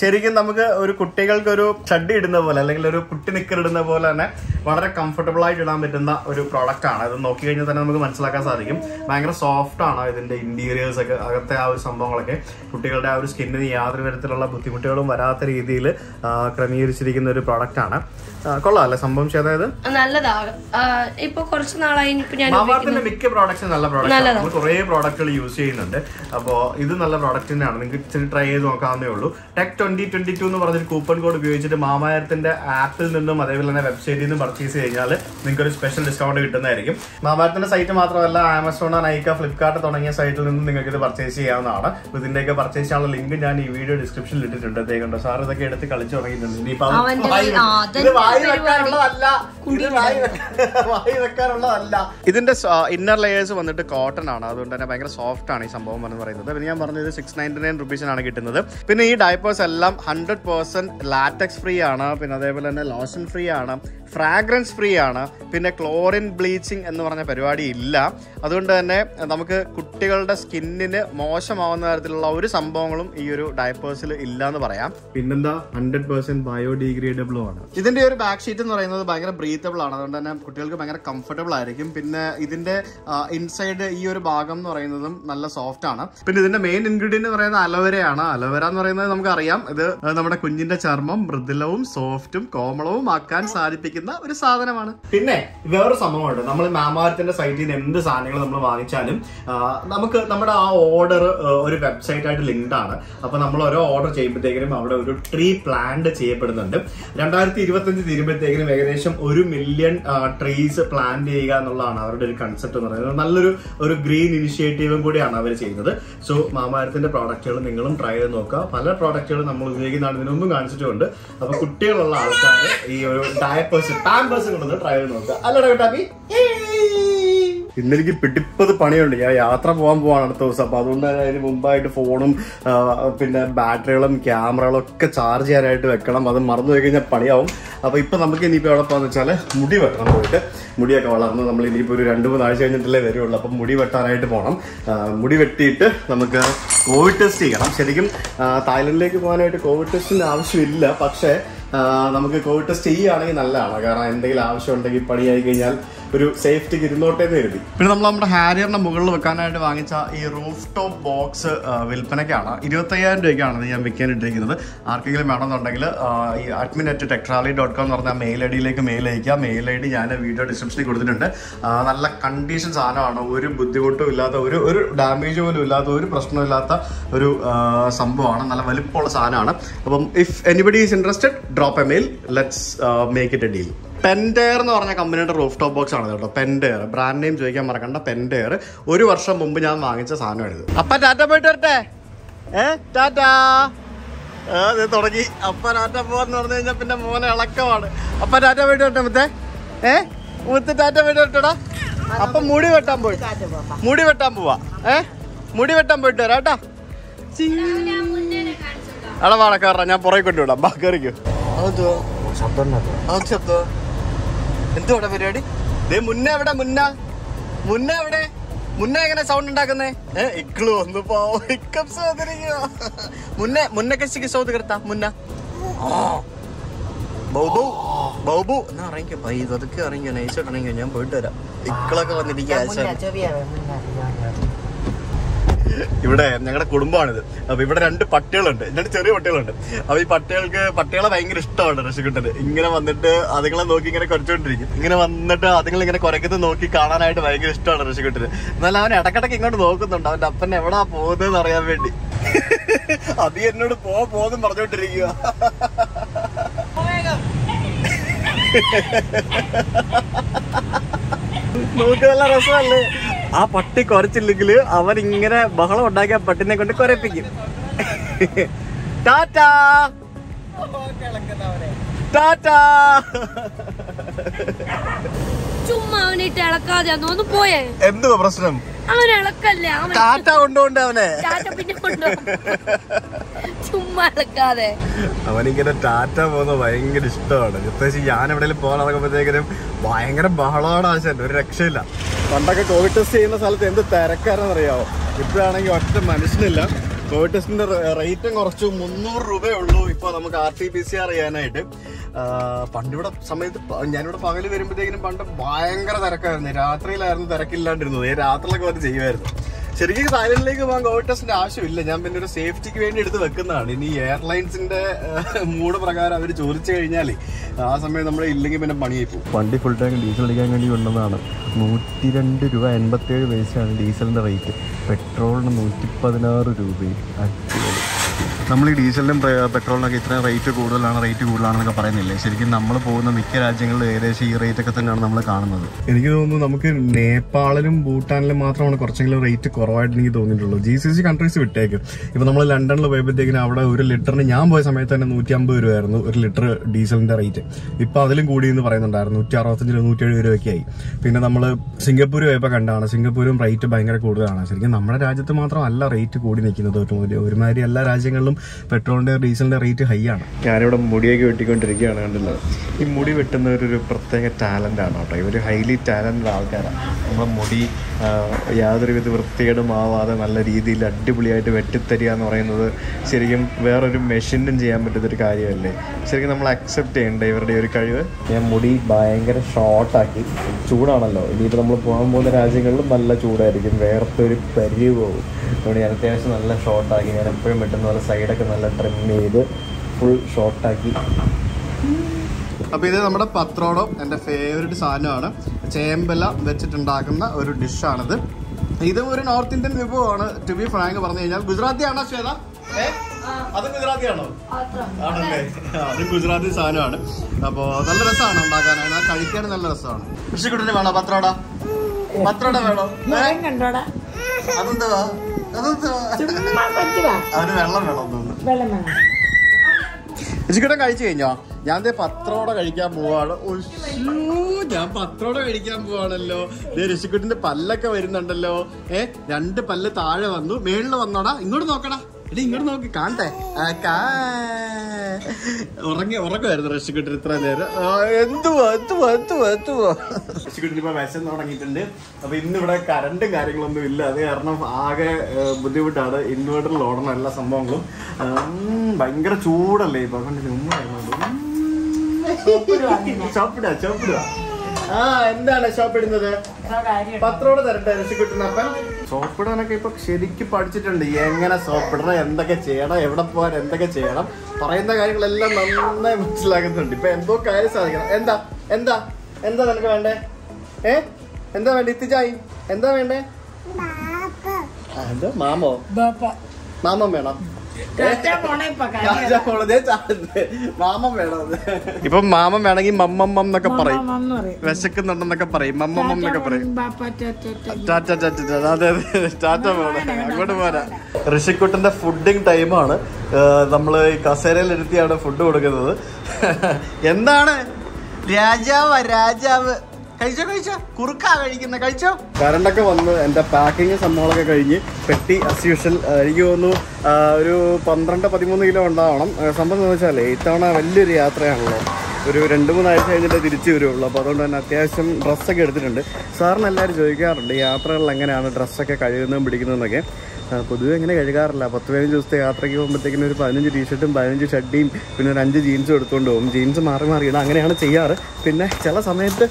ശരിക്കും നമുക്ക് ഒരു കുട്ടികൾക്ക് ഒരു ഷഡ് ഇടുന്ന പോലെ അല്ലെങ്കിൽ ഒരു കുട്ടി നിക്കർ ഇടുന്ന പോലെ തന്നെ വളരെ കംഫർട്ടബിൾ ആയിട്ട് ഇടാൻ പറ്റുന്ന ഒരു പ്രോഡക്റ്റ് ആണ്. അത് നോക്കി കഴിഞ്ഞാൽ തന്നെ നമുക്ക് മനസ്സിലാക്കാൻ സാധിക്കും. ഭയങ്കര സോഫ്റ്റ് ആണ് ഇതിന്റെ ഇന്റീരിയേഴ്സ് ഒക്കെ, അകത്തെ ആ ഒരു സംഭവങ്ങളൊക്കെ. കുട്ടികളുടെ ആ ഒരു സ്കിന്നിന് യാതൊരു തരത്തിലുള്ള ബുദ്ധിമുട്ടുകളും വരാത്ത രീതിയിൽ ക്രമീകരിച്ചിരിക്കുന്ന ഒരു പ്രോഡക്റ്റ് ആണ്. കൊള്ളാമല്ലേ സംഭവം? അതായത് മിക്ക പ്രോഡക്ട്സ് നല്ല പ്രോഡക്റ്റ്, പ്രോഡക്റ്റുകൾ യൂസ് ചെയ്യുന്നുണ്ട്. അപ്പോൾ ഇത് നല്ല പ്രോഡക്റ്റ് തന്നെയാണ്. നിങ്ങൾക്ക് ഇച്ചിരി ട്രൈ ചെയ്ത് നോക്കാവുന്നേ ഉള്ളൂ. ടെക് 2022 എന്ന് പറഞ്ഞൊരു കൂപ്പൺ കോഡ് ഉപയോഗിച്ചിട്ട് മാമായത്തിന്റെ ആപ്പിൽ നിന്നും അതേപോലെ തന്നെ വെബ്സൈറ്റിൽ നിന്നും പർച്ചേസ് കഴിഞ്ഞാൽ നിങ്ങൾക്ക് ഒരു സ്പെഷ്യൽ ഡിസ്കൗണ്ട് കിട്ടുന്നതായിരിക്കും. മാമായത്തിന്റെ സൈറ്റ് മാത്രമല്ല, ആമസോൺ, നൈക്ക, ഫ്ലിപ്കാർട്ട് തുടങ്ങിയ സൈറ്റിൽ നിന്നും നിങ്ങൾക്ക് ഇത് പർച്ചേസ് ചെയ്യാവുന്നതാണ്. ഇതിന്റെയൊക്കെ പർച്ചേസ് ചെയ്യാനുള്ള ലിങ്ക് ഞാൻ ഈ വീഡിയോ ഡിസ്ക്രിപ്ഷനിൽ ഇട്ടിട്ടുണ്ട്. അതേക്കുണ്ടോ സാർ, ഇതൊക്കെ എടുത്ത് കളിച്ചു തുടങ്ങിയിട്ടുണ്ട്. ഇതിന്റെ ഇന്നർ ലെയേഴ്സ് വന്നിട്ട് കോട്ടൺ ആണ്. അതുകൊണ്ട് തന്നെ ഭയങ്കര സോഫ്റ്റ് ആണ് ഈ സംഭവം എന്ന് പറയുന്നത്. പിന്നെ ഞാൻ പറഞ്ഞത് 699 റുപ്പീസിനാണ് കിട്ടുന്നത്. പിന്നെ ഈ ഡയപ്പേഴ്സ് എല്ലാം 100% ലാറ്റക്സ് ഫ്രീ ആണ്. പിന്നെ അതേപോലെ തന്നെ ലോഷൻ ഫ്രീ ആണ്, ഫ്രാഗ്രൻസ് ഫ്രീ ആണ്. പിന്നെ ക്ലോറിൻ ബ്ലീച്ചിങ് എന്ന് പറഞ്ഞ പരിപാടി ഇല്ല. അതുകൊണ്ട് തന്നെ നമുക്ക് കുട്ടികളുടെ സ്കിന്നിന് മോശമാവുന്ന തരത്തിലുള്ള ഒരു സംഭവങ്ങളും ഈ ഒരു ഡയപ്പേഴ്സിൽ ഇല്ല എന്ന് പറയാം. പിന്നെന്താ 100% ബയോഡിഗ്രേഡബിൾ ആണ്. ഇതിന്റെ ഒരു ബാക്ക് ഷീറ്റ് എന്ന് പറയുന്നത് ഭയങ്കര ബ്രീത്തബിൾ ആണ്. അതുകൊണ്ട് തന്നെ കുട്ടികൾക്ക് ഭയങ്കര കംഫർട്ടബിൾ ആയിരിക്കും. പിന്നെ ഇതിന്റെ ഇൻസൈഡ് ഈ ഒരു ഭാഗം എന്ന് പറയുന്നതും നല്ല സോഫ്റ്റ് ആണ്. പിന്നെ ഇതിന്റെ മെയിൻ ഇൻഗ്രീഡിയന്റ് എന്ന് പറയുന്നത് അലോവേരയാണ്. അലോവേര എന്ന് പറയുന്നത് നമുക്കറിയാം, ഇത് നമ്മുടെ കുഞ്ഞിന്റെ ചർമ്മം മൃദുലവും സോഫ്റ്റും കോമളവും ആക്കാൻ സാധിപ്പിക്കുന്ന ഒരു സാധനമാണ്. പിന്നെ വേറൊരു സംഭവമുണ്ട്. നമ്മൾ മാമാർത്തിന്റെ സൈറ്റിൽ നിന്ന് എന്ത് സാധനങ്ങൾ നമ്മൾ വാങ്ങിച്ചാലും നമുക്ക് നമ്മുടെ ആ ഓർഡർ ഒരു വെബ്സൈറ്റ് ആയിട്ട് ലിങ്ക്ഡ് ആണ്. അപ്പൊ നമ്മൾ ഓരോ ഓർഡർ ചെയ്യുമ്പോഴത്തേക്കും അവിടെ ഒരു ട്രീ പ്ലാന്റ് ചെയ്യപ്പെടുന്നുണ്ട്. 2025 തീരുമ്പോഴത്തേക്കും ഏകദേശം 1 മില്യൺ ട്രീസ് പ്ലാന്റ് ചെയ്യുക എന്നുള്ളതാണ് അവരുടെ ഒരു കൺസെപ്റ്റ് എന്ന് പറയുന്നത്. നല്ലൊരു ഗ്രീൻ ഇനിഷ്യേറ്റീവും കൂടിയാണ് അവർ ചെയ്യുന്നത്. സോ മാമാരത്തിന്റെ പ്രോഡക്റ്റുകൾ നിങ്ങളും ട്രൈ ചെയ്ത് നോക്കുക. പല പ്രോഡക്റ്റുകളും നമ്മൾ ഉപയോഗിക്കുന്നതാണ് ഇതിനൊന്നും കാണിച്ചിട്ടുണ്ട്. അപ്പൊ കുട്ടികളുള്ള ആൾക്കാർ ഈ ഒരു ഡയപ്പേഴ്സ്, പാമ്പേഴ്സ് കൊണ്ടൊന്ന് ട്രൈ ചെയ്ത് നോക്കുക. അല്ലടാ കേട്ടാപ്പി, ഇന്നെനിക്ക് പിടിപ്പത് പണിയുണ്ട്. ഞാൻ യാത്ര പോകാൻ പോവാണ് അടുത്ത ദിവസം. അപ്പോൾ അതുകൊണ്ട് തന്നെ അതിന് മുമ്പായിട്ട് ഫോണും പിന്നെ ബാറ്ററികളും ക്യാമറകളും ഒക്കെ ചാർജ് ചെയ്യാനായിട്ട് വെക്കണം. അത് മറന്നു പോയി കഴിഞ്ഞാൽ പണിയാവും. അപ്പോൾ ഇപ്പോൾ നമുക്ക് ഇനിയിപ്പോൾ എവിടെ പോകാമെന്ന് വെച്ചാൽ മുടി വെട്ടണം പോയിട്ട്. മുടിയൊക്കെ വളർന്ന് നമ്മൾ ഇനിയിപ്പോൾ ഒരു 2-3 ആഴ്ച കഴിഞ്ഞിട്ടല്ലേ വരുള്ളൂ. അപ്പം മുടി വെട്ടാനായിട്ട് പോകണം. മുടി വെട്ടിയിട്ട് നമുക്ക് കോവിഡ് ടെസ്റ്റ് ചെയ്യണം. ശരിക്കും തായ്ലൻഡിലേക്ക് പോകാനായിട്ട് കോവിഡ് ടെസ്റ്റിൻ്റെ ആവശ്യമില്ല. പക്ഷേ നമുക്ക് കോവിഡ് ടെസ്റ്റ് ചെയ്യുകയാണെങ്കിൽ നല്ലതാണ്. കാരണം എന്തെങ്കിലും ആവശ്യം ഉണ്ടെങ്കിൽ പണിയായി കഴിഞ്ഞാൽ ഒരു സേഫ്റ്റി ഇരുന്നോട്ടേന്ന് കരുതി. പിന്നെ നമ്മൾ നമ്മുടെ ഹാരിയറിന്റെ മുകളിൽ വെക്കാനായിട്ട് വാങ്ങിച്ച ഈ റൂഫ് ടോപ്പ് ബോക്സ് വിൽപ്പനയ്ക്കാണ്. 25,000 രൂപയ്ക്കാണ് ഞാൻ വിൽക്കാൻ ഇട്ടിരിക്കുന്നത്. ആർക്കെങ്കിലും വേണമെന്നുണ്ടെങ്കിൽ ഈ admin@techrally.com എന്ന് പറഞ്ഞ മെയിൽ ഐ ഡിയിലേക്ക് മെയിൽ അയക്കുക. മെയിൽ ഐ ഡി ഞാൻ വീഡിയോ ഡിസ്ക്രിപ്ഷനിൽ കൊടുത്തിട്ടുണ്ട്. നല്ല കണ്ടീഷൻ സാധനമാണ്, ഒരു ബുദ്ധിമുട്ടും ഇല്ലാത്ത, ഒരു ഡാമേജ് പോലും ഇല്ലാത്ത, ഒരു പ്രശ്നമില്ലാത്ത ഒരു സംഭവമാണ്. നല്ല വലിപ്പമുള്ള സാധനമാണ്. അപ്പം if anybody is interested drop a mail, let's make it a deal. പെൻഡെയർ എന്ന് പറഞ്ഞ കമ്പനിയുടെ റൂഫ് ടോപ്പ് ബോക്സ് ആണ് കേട്ടോ. പെൻഡെയർ ബ്രാൻഡ് നെയിം ചോദിക്കാൻ മറക്കണ്ട. പെൻഡെയർ 1 വർഷം മുമ്പ് ഞാൻ വാങ്ങിച്ച സാധനമാണിത്. അപ്പ ടാറ്റ പോയിട്ട് വരട്ടെ. ടാറ്റാ തുടങ്ങി. അപ്പ ടാറ്റ പോവാന്ന് പറഞ്ഞു കഴിഞ്ഞാൽ പിന്നെ മോനെ ഇളക്കമാണ്. അപ്പ ടാറ്റ പോയിട്ട് വരട്ടെ മുത്തേ. മുത്ത് ടാറ്റ പോയിട്ട് വരട്ടെടാ. അപ്പൊ മുടി വെട്ടാൻ പോവാ. മുടി വെട്ടാൻ പോയിട്ട് വരാം കേട്ടാ. എടാ വാടാ കയറാ, ഞാൻ പുറകെ കൊണ്ട് വിടാം. ബാ കയറിക്കോ. ശബ്ദം എന്തുവാടാ പരിപാടി? മുന്നേ എങ്ങനെ സൗണ്ട് ഉണ്ടാക്കുന്നേ? ഇക്കളു ഒന്ന് മുന്നക്കശിക്ക് സൗത്ത് കിടത്താ മുന്ന ബൗബു എന്നാ അറിയിക്കോ. ഇതൊക്കെ അറിയിക്കോ, നൈസായിട്ട് അറിയിക്കോ. ഞാൻ പോയിട്ട് വരാം. ഇക്കളൊക്കെ വന്നിരിക്കും. ഇവിടെ ഞങ്ങളുടെ കുടുംബമാണിത്. അപ്പൊ ഇവിടെ 2 പട്ടികളുണ്ട്, 2 ചെറിയ പട്ടികളുണ്ട്. അപ്പൊ ഈ പട്ടികളെ ഭയങ്കര ഇഷ്ടമാണ് റസിക്കുട്ടന്. ഇങ്ങനെ വന്നിട്ട് അതുങ്ങളെ നോക്കി ഇങ്ങനെ കുറച്ചുകൊണ്ടിരിക്കും. ഇങ്ങനെ വന്നിട്ട് അതുങ്ങളിങ്ങനെ കുറയ്ക്കുന്നത് നോക്കി കാണാനായിട്ട് ഭയങ്കര ഇഷ്ടമാണ് റസിക്കുട്ടന്. എന്നാലും അവൻ ഇടക്കിടക്ക് ഇങ്ങോട്ട് നോക്കുന്നുണ്ട്, അവന്റെ അപ്പൻ എവിടാ പോകുന്നതെന്ന് അറിയാൻ വേണ്ടി. അത് എന്നോട് പോകും പറഞ്ഞോണ്ടിരിക്കുക. നോക്ക്, നല്ല രസമല്ലേ? ആ പട്ടി കുറച്ചില്ലെങ്കിൽ അവരിങ്ങനെ ബഹളം ഉണ്ടാക്കി ആ പട്ടിനെ കൊണ്ട് കുറപ്പിക്കും. ടാറ്റാ ടാറ്റാ. ചുമ്മാ അവനിട്ട് ഇളക്കാതെ ഒന്ന് പോയേ. എന്തുവാ പ്രശ്നം? അവൻ ഇളക്കല്ലേ, ടാറ്റ കൊണ്ടുകൊണ്ട് അവനെ ചുമ്മാ ഇളക്കാതെ. അവനിങ്ങനെ ടാറ്റ പോകുന്നത് ഭയങ്കര ഇഷ്ടമാണ്. പ്രത്യേകിച്ച് ഞാൻ എവിടെയെങ്കിലും പോകാൻ നടക്കുമ്പോഴത്തേക്കും ഭയങ്കര ബഹളമാണ്. ആവശ്യം ഒരു രക്ഷയില്ല. പണ്ടൊക്കെ കോവിഡ് ടെസ്റ്റ് ചെയ്യുന്ന സ്ഥലത്ത് എന്ത് തിരക്കാരെന്ന് അറിയാമോ? ഇപ്പോഴാണെങ്കിൽ ഒറ്റ മനുഷ്യനില്ല. കോവിഡ് ടെസ്റ്റിന്റെ റേറ്റും കുറച്ച് 300 രൂപയേ ഉള്ളൂ ഇപ്പൊ നമുക്ക് RT-PCR ചെയ്യാനായിട്ട്. പണ്ടിവിടെ സമയത്ത് ഞാനിവിടെ പകല് വരുമ്പോഴത്തേക്കിനും പണ്ട് ഭയങ്കര തിരക്കായിരുന്നു. രാത്രിയിലായിരുന്നു തിരക്കില്ലാണ്ടിരുന്നത്. ഈ രാത്രിയിലൊക്കെ വന്ന് ചെയ്യുമായിരുന്നു. ശരിക്കും സൈലന്റിലേക്ക് പോകാൻ കോവിഡ് ടെസ്റ്റിന്റെ ആവശ്യമില്ല. ഞാൻ പിന്നെ ഒരു സേഫ്റ്റിക്ക് വേണ്ടി എടുത്ത് വെക്കുന്നതാണ്. ഇനി എയർലൈൻസിന്റെ മൂഡ് പ്രകാരം അവർ ചോദിച്ചു കഴിഞ്ഞാൽ ആ സമയം നമ്മൾ ഇല്ലെങ്കിൽ പിന്നെ പണിയായി പോകും. വണ്ടി ഫുൾ ടാങ്ക് ഡീസൽ അടിക്കാൻ വേണ്ടി കൊണ്ടുവന്നതാണ്. 102.87 രൂപയാണ് ഡീസലിന്റെ റേറ്റ്. പെട്രോളിന് 116 രൂപയും. നമ്മൾ ഈ ഡീസലിനും പെട്രോളിനൊക്കെ ഇത്രയും റേറ്റ് കൂടുതലാണെന്നൊക്കെ പറയുന്നില്ലേ? ശരിക്കും നമ്മൾ പോകുന്ന മിക്ക രാജ്യങ്ങളിലും ഏകദേശം ഈ റേറ്റ് ഒക്കെ തന്നെയാണ് നമ്മൾ കാണുന്നത്. എനിക്ക് തോന്നുന്നു നമുക്ക് നേപ്പാളിലും ഭൂട്ടാനിലും മാത്രമാണ് കുറച്ചെങ്കിലും റേറ്റ് കുറവായിട്ട് എനിക്ക് തോന്നിയിട്ടുള്ളൂ. GCC countries വിട്ടേക്കും. ഇപ്പം നമ്മൾ ലണ്ടനിൽ പോയപ്പോഴത്തേക്കിനും അവിടെ 1 ലിറ്ററിന് ഞാൻ പോയ സമയത്ത് തന്നെ 150 രൂപയായിരുന്നു 1 ലിറ്റർ ഡീസലിൻ്റെ റേറ്റ്. ഇപ്പം അതിലും കൂടി എന്ന് പറയുന്നുണ്ടായിരുന്നു. 165-170 രൂപയൊക്കെ ആയി. പിന്നെ നമ്മൾ സിംഗപ്പൂർ പോയപ്പോൾ കണ്ടാണ്, സിംഗപ്പൂരും റേറ്റ് ഭയങ്കര കൂടുതലാണ്. ശരിക്കും നമ്മുടെ രാജ്യത്ത് മാത്രമല്ല റേറ്റ് കൂടി നിൽക്കുന്നത്. ഒരുമാതിരി എല്ലാ രാജ്യങ്ങളിലും പെട്രോളിന്റെ ഡീസലിന്റെ റേറ്റ് ഹൈ ആണ്. ഞാനിവിടെ മുടിയൊക്കെ വെട്ടിക്കൊണ്ടിരിക്കുകയാണ്, കണ്ടല്ലോ. ഈ മുടി വെട്ടുന്നവരൊരു പ്രത്യേക ടാലന്റ് ആണ് കേട്ടോ. ഇവർ ഹൈലി ടാലന്റഡ് ആൾക്കാരാണ്. നമ്മളെ മുടി യാതൊരുവിധ വൃത്തികേടും ആവാതെ നല്ല രീതിയിൽ അടിപൊളിയായിട്ട് വെട്ടിത്തരിക എന്ന് പറയുന്നത് ശരിക്കും വേറൊരു മെഷീനും ചെയ്യാൻ പറ്റുന്നൊരു കാര്യമല്ലേ. ശരിക്കും നമ്മൾ അക്സെപ്റ്റ് ചെയ്യേണ്ട ഇവരുടെ ഒരു കഴിവ്. ഞാൻ മുടി ഭയങ്കര ഷോർട്ടാക്കി. ചൂടാണല്ലോ, ഇനിയിപ്പോൾ നമ്മൾ പോകാൻ പോകുന്ന രാജ്യങ്ങളിലും നല്ല ചൂടായിരിക്കും, വേർത്തൊരു പരിവ് പോകും. അതുകൊണ്ട് ഞാൻ അത്യാവശ്യം നല്ല ഷോർട്ടാക്കി. ഞാൻ എപ്പോഴും വെട്ടുന്ന പോലെ സൈഡൊക്കെ നല്ല ട്രിം ചെയ്ത് ഫുൾ ഷോർട്ടാക്കി. അപ്പോൾ ഇത് നമ്മുടെ പത്രോടം എൻ്റെ ഫേവറേറ്റ് സാധനമാണ്. ചേമ്പല വെച്ചിട്ടുണ്ടാക്കുന്ന ഒരു ഡിഷാണിത്. ഇത് ഒരു നോർത്ത് ഇന്ത്യൻ വിഭവമാണ്. ടു ബി ഫ്രാങ്ക് പറഞ്ഞു കഴിഞ്ഞാൽ ഗുജറാത്തി ആണോ ശ്വേത? അതും ഗുജറാത്തി ആണോ? ആണല്ലേ, അതും ഗുജറാത്തി സാധനമാണ്. അപ്പോൾ നല്ല രസമാണ് ഉണ്ടാക്കാനാണ്, കഴിക്കാൻ നല്ല രസമാണ്. കൃഷിക്കുട്ടന് വേണോ പത്രോട? പത്രോട വേണോ? അതെന്താ? വെള്ളം കഴിച്ചു കഴിഞ്ഞോ? ഞാൻ പത്രോടെ കഴിക്കാൻ പോവാണ്. ഞാൻ പത്രോടെ കഴിക്കാൻ പോവാണല്ലോ. ഋഷിക്കുട്ടിന്റെ പല്ലൊക്കെ വരുന്നുണ്ടല്ലോ. 2 പല്ല് താഴെ വന്നു, മേളില് വന്നോടാ. ഇങ്ങോട്ട് നോക്കടാ, എടി ഇങ്ങോട്ട് നോക്കി കാണട്ടെ. ഉറങ്ങുമായിരുന്നു ഋഷിക്കുട്ടൻ ഇത്ര നേരം. എന്തുവാ ഋഷിക്കുട്ടൻ ഇപ്പൊ വിശന്ന് തുടങ്ങിയിട്ടുണ്ട്. അപ്പൊ ഇന്നിവിടെ കറണ്ടും കാര്യങ്ങളൊന്നും ഇല്ല. അത് കാരണം ആകെ ബുദ്ധിമുട്ടാണ്. ഇൻവേർട്ടറിൽ ഓടണം എല്ലാ സംഭവങ്ങളും. ഭയങ്കര ചൂടല്ലേ ഇപ്പൊ. ചോപ്പിടുക. എന്താണ് ഷോപ്പ് ഇടുന്നത്? പത്രോട് തരട്ടെ രസിക്കുട്ടനപ്പൻ. സോപ്പിടാനൊക്കെ ഇപ്പൊ ശരിക്കും പഠിച്ചിട്ടുണ്ട്, എങ്ങനെ സോപ്പിടണം, എന്തൊക്കെ ചെയ്യണം, എവിടെ പോകാൻ എന്തൊക്കെ ചെയ്യണം, പറയുന്ന കാര്യങ്ങളെല്ലാം നന്നായി മനസ്സിലാക്കുന്നുണ്ട്. ഇപ്പൊ എന്തോ കാര്യം സാധിക്കണം. എന്താ എന്താ എന്താ നിനക്ക് വേണ്ടേ? എന്താ വേണ്ട ഇത്തിച്ചായി? എന്താ വേണ്ടേ? എന്താ മാമോ മാമം വേണം? ഇപ്പൊ മാമം വേണമെങ്കിൽ മമ്മമ്മന്നൊക്കെ പറയും, വിശക്കുന്നുണ്ടെന്നൊക്കെ പറയും, മമ്മമ്മന്നൊക്കെ പറയും, ടാറ്റ വേണം. അങ്ങോട്ട് പോരാ. ഋഷിക്കുട്ടന്റെ ഫുഡിങ് ടൈമാണ്. നമ്മള് കസേരയിലിരുത്തിയാണ് ഫുഡ് കൊടുക്കുന്നത്. എന്താണ് രാജാവ് രാജാവ് കഴിച്ചോ കഴിച്ചോ കുറുക്കാ കഴിക്കുന്ന കഴിച്ചോ. കറണ്ടൊക്കെ വന്ന് എൻ്റെ പാക്കിങ് സംഭവങ്ങളൊക്കെ കഴിഞ്ഞ് പെട്ടി ആസ് യൂഷ്വൽ എനിക്ക് തോന്നുന്നു ഒരു 12-13 കിലോ ഉണ്ടാവണം. സംഭവം എന്ന് വെച്ചാൽ ഇത്തവണ വലിയൊരു യാത്രയാണല്ലോ, ഒരു 2-3 ആഴ്ച കഴിഞ്ഞിട്ട് തിരിച്ചു വരുള്ളൂ. അപ്പോൾ അതുകൊണ്ട് തന്നെ അത്യാവശ്യം ഡ്രസ്സൊക്കെ എടുത്തിട്ടുണ്ട്. സാറിന് എല്ലാവരും ചോദിക്കാറുണ്ട് യാത്രകളിൽ എങ്ങനെയാണ് ഡ്രസ്സൊക്കെ കഴുകുന്നതും പിടിക്കുന്നതെന്നൊക്കെ. പൊതുവെ അങ്ങനെ കഴുകാറില്ല. 10-15 ദിവസത്തെ യാത്രയ്ക്ക് പോകുമ്പോഴത്തേക്കിനും ഒരു 15 ടീഷർട്ടും 15 ഷഡ്ഡിയും പിന്നെ ഒരു 5 ജീൻസും എടുത്തുകൊണ്ട് പോകും. ജീൻസ് മാറി ഇടാം, അങ്ങനെയാണ് ചെയ്യാറ്. പിന്നെ ചില സമയത്ത്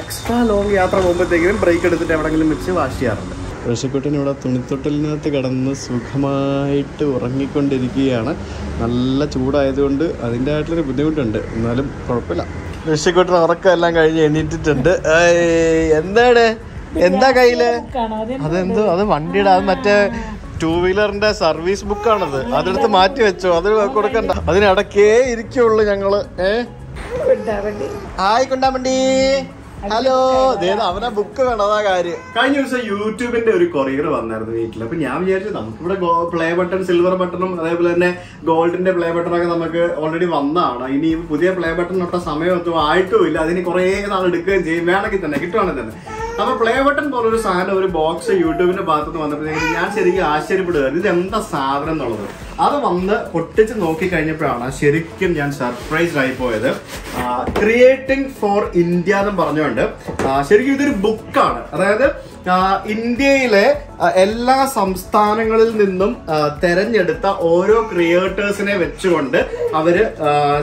എക്സ്ട്രാ ലോങ് യാത്ര പോകുമ്പോഴത്തേക്കിനും ബ്രേക്ക് എടുത്തിട്ട് എവിടെയെങ്കിലും വെച്ച് വാഷ് ചെയ്യാറുണ്ട്. ഋഷിക്കുട്ടൻ ഇവിടെ തുണിത്തൊട്ടലിനകത്ത് കിടന്ന് സുഖമായിട്ട് ഉറങ്ങിക്കൊണ്ടിരിക്കുകയാണ്. നല്ല ചൂടായതുകൊണ്ട് അതിൻ്റെ ആയിട്ടുള്ളൊരു ബുദ്ധിമുട്ടുണ്ട്, എന്നാലും കുഴപ്പമില്ല. ഋഷിക്കുട്ടൻ ഉറക്കം എല്ലാം കഴിഞ്ഞ് എണീറ്റിട്ടുണ്ട്. എന്താണ് എന്താ കയ്യില്? അതെന്തോ അത് വണ്ടിയുടെ അത് മറ്റേ 2-വീലറിന്റെ സർവീസ് ബുക്കാണത്. അതെടുത്ത് മാറ്റി വെച്ചോ, അത് കൊടുക്കണ്ട, അതിനിടക്കേ ഇരിക്കുള്ളൂ ഞങ്ങള്. ഹായ് കുണ്ടാമണ്ടി, ഹലോ. അവനെ ബുക്ക് വേണതാ കാര്യം. കഴിഞ്ഞ ദിവസം യൂട്യൂബിന്റെ ഒരു കൊറിയർ വന്നായിരുന്നു വീട്ടിൽ. അപ്പൊ ഞാൻ വിചാരിച്ചു നമുക്കിവിടെ പ്ലേ ബട്ടൺ, സിൽവർ ബട്ടണും അതേപോലെ തന്നെ ഗോൾഡിന്റെ പ്ലേ ബട്ടണൊക്കെ നമുക്ക് ഓൾറെഡി വന്നതാണ്. ഇനി പുതിയ പ്ലേ ബട്ടണിനൊട്ട സമയമൊന്നും ആയിട്ടും ഇല്ല, അതിന് കുറേ നാൾ എടുക്കുകയും ചെയ്യും, വേണമെങ്കിൽ തന്നെ കിട്ടുവാണെങ്കിൽ തന്നെ. അപ്പൊ പ്ലേ ബട്ടൺ പോലൊരു സാധനം ഒരു ബോക്സ് യൂട്യൂബിന്റെ ഭാഗത്തുനിന്ന് വന്നപ്പോഴത്തേക്ക് ഞാൻ ശരിക്കും ആശ്ചര്യപ്പെടുകയായിരുന്നു, ഇതെന്താ സാധനം എന്നുള്ളത്. അത് വന്ന് പൊട്ടിച്ച് നോക്കിക്കഴിഞ്ഞപ്പോഴാണ് ശരിക്കും ഞാൻ സർപ്രൈസ് ആയി പോയത്. ക്രിയേറ്റിംഗ് ഫോർ ഇന്ത്യ എന്ന് പറഞ്ഞുകൊണ്ട് ശരിക്കും ഇതൊരു ബുക്കാണ്. അതായത് ഇന്ത്യയിലെ എല്ലാ സംസ്ഥാനങ്ങളിൽ നിന്നും തെരഞ്ഞെടുത്ത ഓരോ ക്രിയേറ്റേഴ്സിനെ വെച്ചുകൊണ്ട് അവര്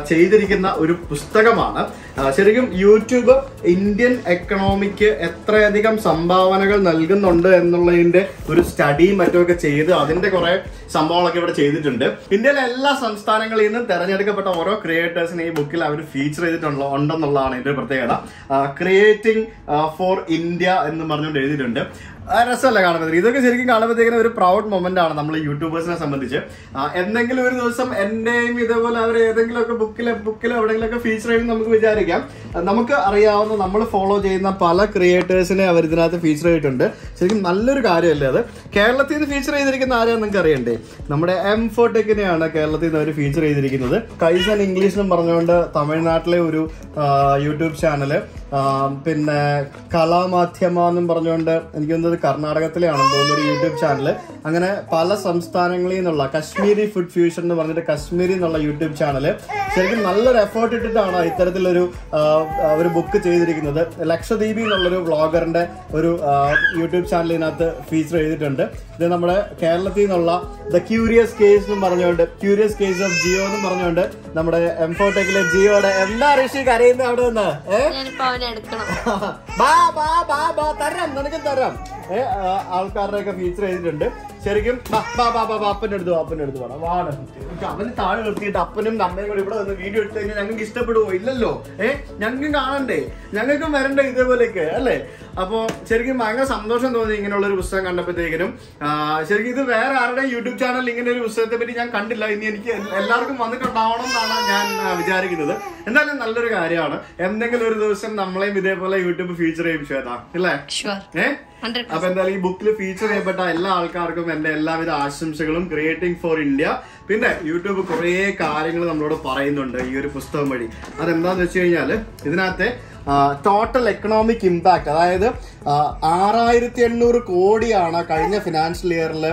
ചെയ്തിരിക്കുന്ന ഒരു പുസ്തകമാണ്. ശരിക്കും യൂട്യൂബ് ഇന്ത്യൻ എക്കണോമിക്ക് എത്രയധികം സംഭാവനകൾ നൽകുന്നുണ്ട് എന്നുള്ളതിന്റെ ഒരു സ്റ്റഡിയും മറ്റുമൊക്കെ ചെയ്ത് അതിന്റെ കുറെ സംഭവങ്ങളൊക്കെ ഇവിടെ ചെയ്തിട്ടുണ്ട്. ഇന്ത്യയിലെ എല്ലാ സംസ്ഥാനങ്ങളിൽ നിന്നും തെരഞ്ഞെടുക്കപ്പെട്ട ഓരോ ക്രിയേറ്റേഴ്സിനെ ഈ ബുക്കിൽ അവർ ഫീച്ചർ ചെയ്തിട്ടുള്ള ഉണ്ടെന്നുള്ളതാണ് ഇതിന്റെ പ്രത്യേകത. ക്രിയേറ്റിംഗ് ഫോർ ഇന്ത്യ എന്ന് പറഞ്ഞുകൊണ്ട് എഴുതിയിട്ടുണ്ട്. രസമല്ല കാണുന്നത്? ഇതൊക്കെ ശരിക്കും കാണുമ്പോഴത്തേക്കും ഒരു പ്രൗഡ് മൊമെന്റ് ആണ് നമ്മൾ യൂട്യൂബേഴ്സിനെ സംബന്ധിച്ച്. എന്തെങ്കിലും ഒരു ദിവസം എൻ്റെയും ഇതേപോലെ അവർ ഏതെങ്കിലുമൊക്കെ ബുക്കിലോ എവിടെയെങ്കിലുമൊക്കെ ഫീച്ചർ ചെയ്യും നമുക്ക് വിചാരിക്കാം. നമുക്ക് അറിയാവുന്ന, നമ്മൾ ഫോളോ ചെയ്യുന്ന പല ക്രിയേറ്റേഴ്സിനെ അവർ ഇതിനകത്ത് ഫീച്ചർ ചെയ്തിട്ടുണ്ട്. ശരിക്കും നല്ലൊരു കാര്യമല്ലേ അത്? കേരളത്തിൽ നിന്ന് ഫീച്ചർ ചെയ്തിരിക്കുന്ന ആരെയാണ് നിങ്ങൾക്ക് അറിയണ്ടേ? നമ്മുടെ M4 Techനെയാണ് കേരളത്തിൽ നിന്ന് അവർ ഫീച്ചർ ചെയ്തിരിക്കുന്നത്. കൈസൻ ഇംഗ്ലീഷെന്നും പറഞ്ഞുകൊണ്ട് തമിഴ്നാട്ടിലെ ഒരു യൂട്യൂബ് ചാനല്, പിന്നെ കലാമാധ്യമ എന്നും പറഞ്ഞുകൊണ്ട് എനിക്ക് തോന്നുന്നത് കർണാടകത്തിലെയാണെന്ന് തോന്നുന്നൊരു യൂട്യൂബ് ചാനൽ. അങ്ങനെ പല സംസ്ഥാനങ്ങളിൽ നിന്നുള്ള കശ്മീരി ഫുഡ് ഫ്യൂഷൻ എന്ന് പറഞ്ഞിട്ട് കശ്മീരി എന്നുള്ള യൂട്യൂബ് ചാനൽ ശരിക്കും നല്ലൊരു എഫേർട്ട് ഇട്ടിട്ടാണ് ഇത്തരത്തിലൊരു ഒരു ബുക്ക് ചെയ്തിരിക്കുന്നത്. ലക്ഷദ്വീപിൽ നിന്നുള്ളൊരു വ്ളോഗറിൻ്റെ ഒരു യൂട്യൂബ് ചാനലിനകത്ത് ഫീച്ചർ ചെയ്തിട്ടുണ്ട്. ഇത് നമ്മുടെ കേരളത്തിൽ നിന്നുള്ള ദ ക്യൂരിയസ് കേസ് എന്നും പറഞ്ഞുകൊണ്ട്, ക്യൂരിയസ് കേസ് ഓഫ് ജിയോ എന്നും പറഞ്ഞുകൊണ്ട് നമ്മുടെ M4 Techലെ ജിയോയുടെ എന്താ ഋഷി കരയുന്നത് അവിടെ നിന്ന്? തരാം ആൾക്കാരുടെയൊക്കെ ഫീച്ചർ ചെയ്തിട്ടുണ്ട്. ശരിക്കും അപ്പനെടുത്തു അപ്പനെടുത്ത് വേണം വാണ് അവന് താഴെ നിർത്തിയിട്ട് അപ്പനും അമ്മയും കൂടെ ഇവിടെ വന്ന് വീഡിയോ എടുത്തു കഴിഞ്ഞാൽ ഞങ്ങൾക്ക് ഇഷ്ടപ്പെടുവോ? ഇല്ലല്ലോ. ഞങ്ങൾക്കും കാണണ്ടേ, ഞങ്ങൾക്കും വരണ്ടേ ഇതേപോലെയൊക്കെ അല്ലേ? അപ്പോൾ ശരിക്കും ഭയങ്കര സന്തോഷം തോന്നി ഇങ്ങനെയുള്ളൊരു പുസ്തകം കണ്ടപ്പോഴത്തേക്കിനും. ശരിക്കും ഇത് വേറെ ആരുടെ യൂട്യൂബ് ചാനൽ ഇങ്ങനെ ഒരു പുസ്തകത്തെ പറ്റി ഞാൻ കണ്ടില്ല. ഇനി എനിക്ക് എല്ലാവർക്കും വന്നിട്ടുണ്ടാവണം എന്നാണ് ഞാൻ വിചാരിക്കുന്നത്. എന്തായാലും നല്ലൊരു കാര്യമാണ്. എന്തെങ്കിലും ഒരു ദിവസം നമ്മളെയും ഇതേപോലെ യൂട്യൂബ് ഫീച്ചർ ചെയ്യും ശ്വേത, അല്ലേ? അപ്പൊ എന്തായാലും ഈ ബുക്കിൽ ഫീച്ചർ ചെയ്യപ്പെട്ട എല്ലാ ആൾക്കാർക്കും എന്റെ എല്ലാവിധ ആശംസകളും. Creating for India. പിന്നെ യൂട്യൂബ് കുറേ കാര്യങ്ങൾ നമ്മളോട് പറയുന്നുണ്ട് ഈ ഒരു പുസ്തകം വഴി. അതെന്താന്ന് വെച്ച് കഴിഞ്ഞാൽ ഇതിനകത്തെ ടോട്ടൽ എക്കണോമിക് ഇമ്പാക്ട്, അതായത് 6800 കോടിയാണ് കഴിഞ്ഞ ഫിനാൻഷ്യൽ ഇയറിൽ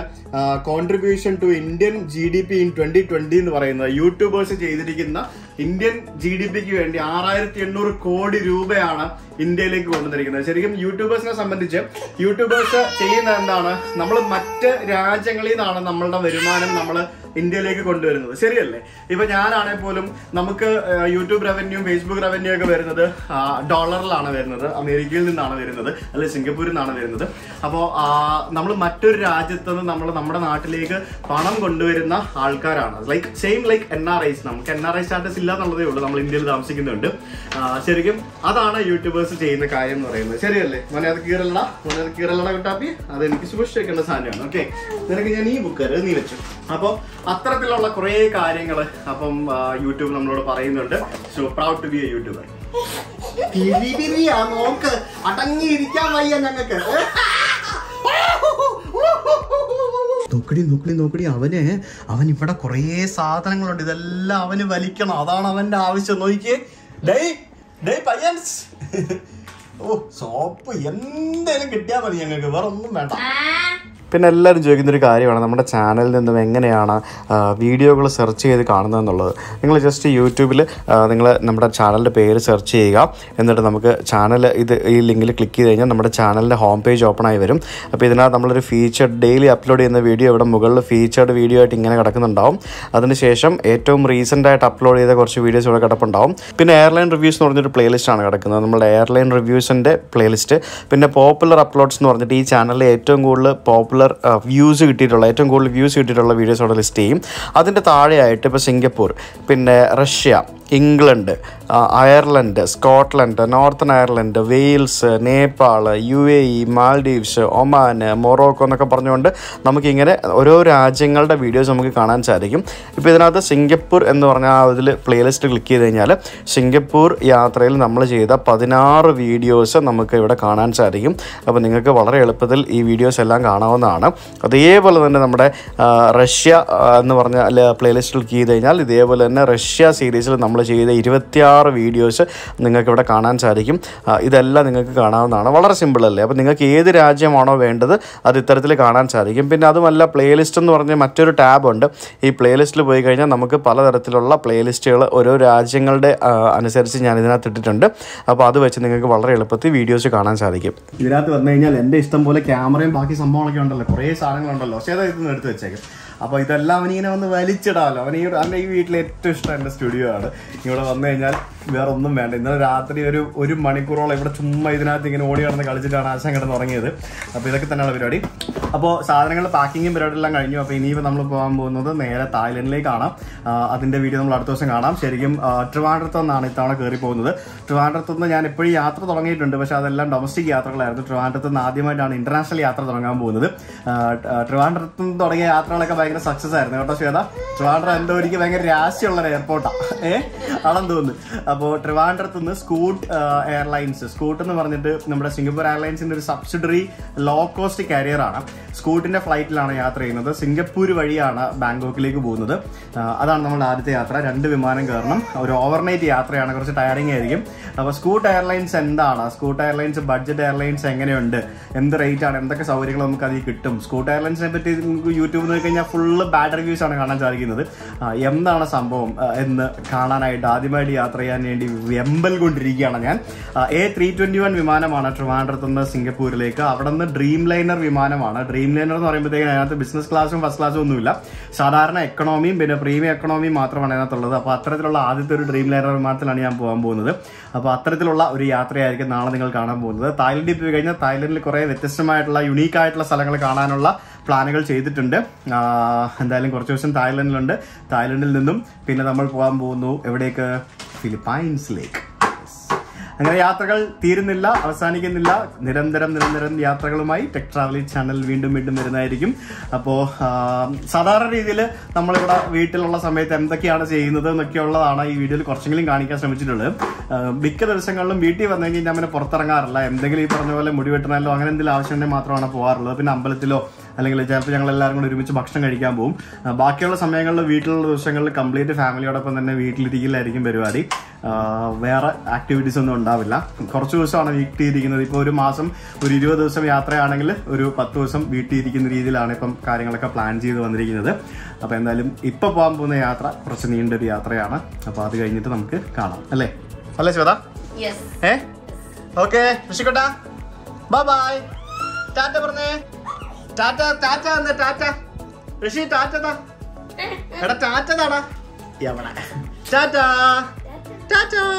contribution to Indian GDP in 2020 എന്ന് പറയുന്നത്. യൂട്യൂബേഴ്സ് ചെയ്തിരിക്കുന്ന ഇന്ത്യൻ GDPക്ക് വേണ്ടി 6800 കോടി രൂപയാണ് ഇന്ത്യയിലേക്ക് കൊണ്ടുവന്നിരിക്കുന്നത്. ശരിക്കും യൂട്യൂബേഴ്സിനെ സംബന്ധിച്ച് യൂട്യൂബേഴ്സ് ചെയ്യുന്ന എന്താണ്, നമ്മൾ മറ്റ് രാജ്യങ്ങളിൽ നിന്നാണ് നമ്മളുടെ വരുമാനം നമ്മൾ ഇന്ത്യയിലേക്ക് കൊണ്ടുവരുന്നത്, ശരിയല്ലേ? ഇപ്പം ഞാനാണെങ്കിൽ പോലും നമുക്ക് യൂട്യൂബ് റവന്യൂ, ഫേസ്ബുക്ക് റവന്യൂ ഒക്കെ വരുന്നത് ഡോളറിലാണ് വരുന്നത്, അമേരിക്കയിൽ നിന്നാണ് വരുന്നത്, അല്ലെങ്കിൽ സിംഗപ്പൂരിൽ നിന്നാണ് വരുന്നത്. അപ്പോൾ നമ്മൾ മറ്റൊരു രാജ്യത്ത് നിന്ന് നമ്മുടെ നാട്ടിലേക്ക് പണം കൊണ്ടുവരുന്ന ആൾക്കാരാണ്. Like same like NRIs. നമുക്ക് NRI സ്റ്റാറ്റസ് ഇല്ല എന്നുള്ളതേ ഉള്ളൂ, നമ്മൾ ഇന്ത്യയിൽ താമസിക്കുന്നുണ്ട്. ശരിക്കും അതാണ് യൂട്യൂബേഴ്സ് ചെയ്യുന്ന കാര്യം എന്ന് പറയുന്നത്, ശരിയല്ലേ? മോനെ അത് കീറല്ലടാ കിട്ടാപ്പി, അതെനിക്ക് സൂക്ഷിച്ചേക്കേണ്ട സാധനമാണ്. ഓക്കെ, നിനക്ക് ഞാൻ ഈ ബുക്ക് നീ വെച്ചു. അപ്പോൾ അത്തരത്തിലുള്ള കുറേ കാര്യങ്ങൾ അപ്പം യൂട്യൂബ് നമ്മളോട് പറയുന്നുണ്ട്. So proud to be a YouTuber. നോക്ക്, അടങ്ങിയിരിക്കാൻ വയ്യ ഞങ്ങൾക്ക്. നോക്കടി അവൻ ഇവിടെ കുറേ സാധനങ്ങളുണ്ട്, ഇതെല്ലാം അവന് വലിക്കണം, അതാണ് അവൻ്റെ ആവശ്യം. നോക്കിയേ, ഡേ പയ്യൻസ്, ഓ സോപ്പ് എന്തായാലും കിട്ടിയാൽ മതി ഞങ്ങൾക്ക്, വേറെ ഒന്നും വേണ്ട. പിന്നെ എല്ലാവരും ചോദിക്കുന്നൊരു കാര്യമാണ്, നമ്മുടെ ചാനലിൽ നിന്നും എങ്ങനെയാണ് വീഡിയോകൾ സെർച്ച് ചെയ്ത് കാണുന്നത് എന്നുള്ളത്. നിങ്ങൾ ജസ്റ്റ് യൂട്യൂബിൽ നിങ്ങൾ നമ്മുടെ ചാനലിൻ്റെ പേര് സെർച്ച് ചെയ്യുക, എന്നിട്ട് നമുക്ക് ചാനൽ ഈ ലിങ്കിൽ ക്ലിക്ക് ചെയ്ത് കഴിഞ്ഞാൽ നമ്മുടെ ചാനലിൻ്റെ ഹോം പേജ് ഓപ്പൺ ആയി വരും. അപ്പോൾ ഇതിനകത്ത് നമ്മളൊരു ഫീച്ചേർഡ് ഡെയിലി അപ്ലോഡ് ചെയ്യുന്ന വീഡിയോ ഇവിടെ മുകളിൽ ഫീച്ചേർഡ് വീഡിയോ ആയിട്ട് ഇങ്ങനെ കിടക്കുന്നുണ്ടാവും. അതിനുശേഷം ഏറ്റവും റീസെൻ്റ് ആയിട്ട് അപ്ലോഡ് ചെയ്ത കുറച്ച് വീഡിയോസ് ഇവിടെ കിടപ്പുണ്ടാവും. പിന്നെ എയർലൈൻ റിവ്യൂസ് എന്ന് പറഞ്ഞൊരു പ്ലേലിസ്റ്റാണ് കിടക്കുന്നത്, നമ്മുടെ എയർലൈൻ റിവ്യൂസിൻ്റെ പ്ലേലിസ്റ്റ്. പിന്നെ പോപ്പുലർ അപ്ലോഡ്സ് എന്ന് പറഞ്ഞിട്ട് ഈ ചാനലിൽ ഏറ്റവും കൂടുതൽ ഏറ്റവും കൂടുതൽ വ്യൂസ് കിട്ടിയിട്ടുള്ള വീഡിയോസ് അവിടെ ലിസ്റ്റ് ചെയ്യും. അതിൻ്റെ താഴെയായിട്ട് ഇപ്പോൾ സിംഗപ്പൂർ, പിന്നെ Russia, England, Ireland, Scotland, northern Ireland, Wales, Nepal, UAE, Maldives, Oman, Morocco എന്നൊക്കെ പറഞ്ഞുകൊണ്ട് നമുക്കിങ്ങനെ ഓരോ രാജ്യങ്ങളുടെ വീഡിയോസ് നമുക്ക് കാണാൻ സാധിക്കും. ഇപ്പോൾ ഇതിനകത്ത് സിംഗപ്പൂർ എന്ന് പറഞ്ഞാൽ അതിൽ പ്ലേലിസ്റ്റ് ക്ലിക്ക് ചെയ്ത് കഴിഞ്ഞാൽ സിംഗപ്പൂർ യാത്രയിൽ നമ്മൾ ചെയ്ത 16 വീഡിയോസ് നമുക്ക് ഇവിടെ കാണാൻ സാധിക്കും. അപ്പോൾ നിങ്ങൾക്ക് വളരെ എളുപ്പത്തിൽ ഈ വീഡിയോസ് എല്ലാം കാണാവുന്നതാണ്. അതേപോലെ തന്നെ നമ്മുടെ റഷ്യ എന്ന് പറഞ്ഞ പ്ലേലിസ്റ്റ് ക്ലിക്ക് ചെയ്ത് കഴിഞ്ഞാൽ ഇതേപോലെ തന്നെ റഷ്യ സീരീസിൽ നമ്മൾ ചെയ്ത 26 വീഡിയോസ് നിങ്ങൾക്ക് ഇവിടെ കാണാൻ സാധിക്കും. ഇതെല്ലാം നിങ്ങൾക്ക് കാണാവുന്നതാണ്, വളരെ സിമ്പിളല്ലേ? അപ്പോൾ നിങ്ങൾക്ക് ഏത് രാജ്യമാണോ വേണ്ടത് അത് ഇത്തരത്തിൽ കാണാൻ സാധിക്കും. പിന്നെ അതുമല്ല, പ്ലേലിസ്റ്റ് എന്ന് പറഞ്ഞ മറ്റൊരു ടാബുണ്ട്. ഈ പ്ലേലിസ്റ്റിൽ പോയി കഴിഞ്ഞാൽ നമുക്ക് പലതരത്തിലുള്ള പ്ലേലിസ്റ്റുകൾ ഓരോ രാജ്യങ്ങളുടെ അനുസരിച്ച് ഞാൻ ഇതിനകത്ത് ഇട്ടിട്ടുണ്ട്. അപ്പോൾ അത് വെച്ച് നിങ്ങൾക്ക് വളരെ എളുപ്പത്തിൽ വീഡിയോസ് കാണാൻ സാധിക്കും. ഇതിനകത്ത് വന്നു കഴിഞ്ഞാൽ എൻ്റെ ഇഷ്ടം പോലെ ക്യാമറയും ബാക്കി സംഭവങ്ങളൊക്കെ ഉണ്ടല്ലോ, കുറേ സാധനങ്ങളുണ്ടല്ലോ, പക്ഷേ അതൊന്നും എടുത്ത് വെച്ചേക്കും. അപ്പോൾ ഇതെല്ലാം അവനിങ്ങനെ വന്ന് വലിച്ചിടാമല്ലോ. അവൻ്റെ ഈ വീട്ടിൽ ഏറ്റവും ഇഷ്ടം എൻ്റെ സ്റ്റുഡിയോ ആണ്. ഇവിടെ വന്നു കഴിഞ്ഞാൽ വേറെ ഒന്നും വേണ്ട. ഇന്നലെ രാത്രി ഒരു മണിക്കൂറോളം ഇവിടെ ചുമ്മാ ഇതിനകത്ത് ഇങ്ങനെ ഓടി കിടന്ന് കളിച്ചിട്ടാണ് ആശാൻ കിടന്ന് ഉറങ്ങിയത്. അപ്പോൾ ഇതൊക്കെ തന്നെയാണ് പരിപാടി. അപ്പോൾ സാധനങ്ങൾ പാക്കിങ്ങും പരിപാടിയെല്ലാം കഴിഞ്ഞു. അപ്പോൾ ഇനിയിപ്പോൾ നമ്മൾ പോകാൻ പോകുന്നത് നേരെ തായ്ലൻഡിലേക്കാണ്. അതിൻ്റെ വീഡിയോ നമ്മൾ അടുത്ത ദിവസം കാണാം. ശരിക്കും ട്രിവാൻഡ്രത്തു നിന്നാണ് ഇത്തവണ കയറി പോകുന്നത്. ട്രിവാൻഡ്രത്തു നിന്ന് ഞാൻ എപ്പോഴും യാത്ര തുടങ്ങിയിട്ടുണ്ട്, പക്ഷേ അതെല്ലാം ഡൊമസ്റ്റിക് യാത്രകളായിരുന്നു. ട്രിവാൻഡ്രത്തു നിന്ന് ആദ്യമായിട്ടാണ് ഇൻ്റർനാഷണൽ യാത്ര തുടങ്ങാൻ പോകുന്നത്. ട്രിവാൻഡ്രത്തു നിന്ന് തുടങ്ങിയ യാത്രകളൊക്കെ ഭയങ്കര സക്സസ് ആയിരുന്നു കേട്ടോ ശ്വേത. ട്രിവാൻഡ്രം എന്തോ ഒരിക്കൽ ഭയങ്കര രാശിയുള്ള എയർപോർട്ടാണ് ആണെന്ന് തോന്നുന്നു. അപ്പോൾ ട്രിവാൻഡ്രത്തു നിന്ന് സ്കൂട്ട് എയർലൈൻസ്, സ്കൂട്ട് എന്ന് പറഞ്ഞിട്ട് നമ്മുടെ സിംഗപ്പൂർ എയർലൈൻസിൻ്റെ ഒരു സബ്സിഡറി ലോ കോസ്റ്റ് കാരിയറാണ്. സ്കൂട്ടിൻ്റെ ഫ്ലൈറ്റിലാണ് യാത്ര ചെയ്യുന്നത്. സിംഗപ്പൂർ വഴിയാണ് ബാങ്കോക്കിലേക്ക് പോകുന്നത്. അതാണ് നമ്മുടെ ആദ്യത്തെ യാത്ര. 2 വിമാനം കയറണം. ഒരു ഓവർനൈറ്റ് യാത്രയാണ്, കുറച്ച് ടയറിംഗ് ആയിരിക്കും. അപ്പോൾ സ്കൂട്ട് എയർലൈൻസ് എന്താണ്, സ്കൂട്ട് എയർലൈൻസ് ബഡ്ജറ്റ് എയർലൈൻസ് എങ്ങനെയുണ്ട്, എന്ത് റേറ്റാണ്, എന്തൊക്കെ സൗകര്യങ്ങൾ നമുക്ക് അതിൽ കിട്ടും, സ്കൂട്ട് എയർലൈൻസിനെ പറ്റി യൂട്യൂബിൽ നോക്കി കഴിഞ്ഞാൽ ഫുള്ള് ബാഡ് റിവ്യൂസാണ് കാണാൻ സാധിക്കുന്നത്. എന്താണ് സംഭവം എന്ന് കാണാനായിട്ട് ആദ്യമായിട്ട് യാത്ര ചെയ്യാൻ വേണ്ടി വെമ്പൽ കൊണ്ടിരിക്കുകയാണ് ഞാൻ. A321 വിമാനമാണ് ട്രിവാൻഡ്രത്തു നിന്ന് സിംഗപ്പൂരിലേക്ക്. അവിടെ നിന്ന് ഡ്രീം ലൈനർ വിമാനമാണ്. ഡ്രീം ലൈനർ എന്ന് പറയുമ്പോഴത്തേക്കും അതിനകത്ത് ബിസിനസ് ക്ലാസും ഫസ്റ്റ് ക്ലാസും ഒന്നുമില്ല, സാധാരണ എക്കണോമിയും പിന്നെ പ്രീമിയം എക്കണോമിയും മാത്രമാണ് അതിനകത്തുള്ളത്. അപ്പോൾ അത്തരത്തിലുള്ള ആദ്യത്തെ ഒരു ഡ്രീം ലൈനർ വിമാനത്തിലാണ് ഞാൻ പോകാൻ പോകുന്നത്. അപ്പോൾ അത്തരത്തിലുള്ള ഒരു യാത്രയായിരിക്കും നാളെ നിങ്ങൾ കാണാൻ പോകുന്നത്. തായ്ലൻഡിൽ പോയി കഴിഞ്ഞാൽ തായ്ലൻഡിൽ കുറേ വ്യത്യസ്തമായിട്ടുള്ള യുണീക്കായിട്ടുള്ള സ്ഥലങ്ങൾ കാണാനുള്ള പ്ലാനുകൾ ചെയ്തിട്ടുണ്ട്. എന്തായാലും കുറച്ച് ദിവസം തായ്ലൻഡിലുണ്ട്. തായ്ലൻഡിൽ നിന്നും പിന്നെ നമ്മൾ പോകാൻ പോകുന്നു എവിടേക്ക്, ഫിലിപ്പൈൻസിലേക്ക്. അങ്ങനെ യാത്രകൾ തീരുന്നില്ല, അവസാനിക്കുന്നില്ല. നിരന്തരം യാത്രകളുമായി ടെക് ട്രാവൽ ചാനൽ വീണ്ടും വരുന്നതായിരിക്കും. അപ്പോൾ സാധാരണ രീതിയിൽ നമ്മളിവിടെ വീട്ടിലുള്ള സമയത്ത് എന്തൊക്കെയാണ് ചെയ്യുന്നത് എന്നൊക്കെ ഉള്ളതാണ് ഈ വീഡിയോയിൽ കുറച്ചെങ്കിലും കാണിക്കാൻ ശ്രമിച്ചിട്ടുള്ളത്. മിക്ക ദിവസങ്ങളിലും വീട്ടിൽ വന്നു കഴിഞ്ഞാൽ ഞാൻ പിന്നെ പുറത്തിറങ്ങാറില്ല. എന്തെങ്കിലും ഈ പറഞ്ഞ പോലെ മുടി വെട്ടണമല്ലോ അങ്ങനെ എന്തെങ്കിലും ആവശ്യമുണ്ടെങ്കിൽ മാത്രമാണ് പോകാറുള്ളത്. പിന്നെ അമ്പലത്തിലോ അല്ലെങ്കിൽ ചിലപ്പോൾ ഞങ്ങളെല്ലാവരും കൂടെ ഒരുമിച്ച് ഭക്ഷണം കഴിക്കാൻ പോകും. ബാക്കിയുള്ള സമയങ്ങളിൽ വീട്ടിലുള്ള ദിവസങ്ങളിൽ കംപ്ലീറ്റ് ഫാമിലിയോടൊപ്പം തന്നെ വീട്ടിലിരിക്കലായിരിക്കും പരിപാടി. വേറെ ആക്ടിവിറ്റീസ് ഒന്നും ഉണ്ടാവില്ല. കുറച്ച് ദിവസമാണ് വീട്ടിൽ ഇരിക്കുന്നത്. ഇപ്പോൾ ഒരു മാസം ഒരു 20 ദിവസം യാത്രയാണെങ്കിൽ ഒരു 10 ദിവസം വീട്ടിൽ ഇരിക്കുന്ന രീതിയിലാണ് ഇപ്പം കാര്യങ്ങളൊക്കെ പ്ലാൻ ചെയ്ത് വന്നിരിക്കുന്നത്. അപ്പോൾ എന്തായാലും ഇപ്പോൾ പോകാൻ പോകുന്ന യാത്ര കുറച്ച് നീണ്ടൊരു യാത്രയാണ്. അപ്പോൾ അത് കഴിഞ്ഞിട്ട് നമുക്ക് കാണാം, അല്ലേ ശ്വേത? ഏ ഓക്കെ ഋഷിക്കോട്ടാ, ബൈ ബൈ, ടാറ്റ പറഞ്ഞേ. ടാറ്റ ടാറ്റ ടാറ്റ ഋഷി ടാറ്റ. എടാ ടാറ്റ താടാ ടാറ്റാ ടാറ്റാ.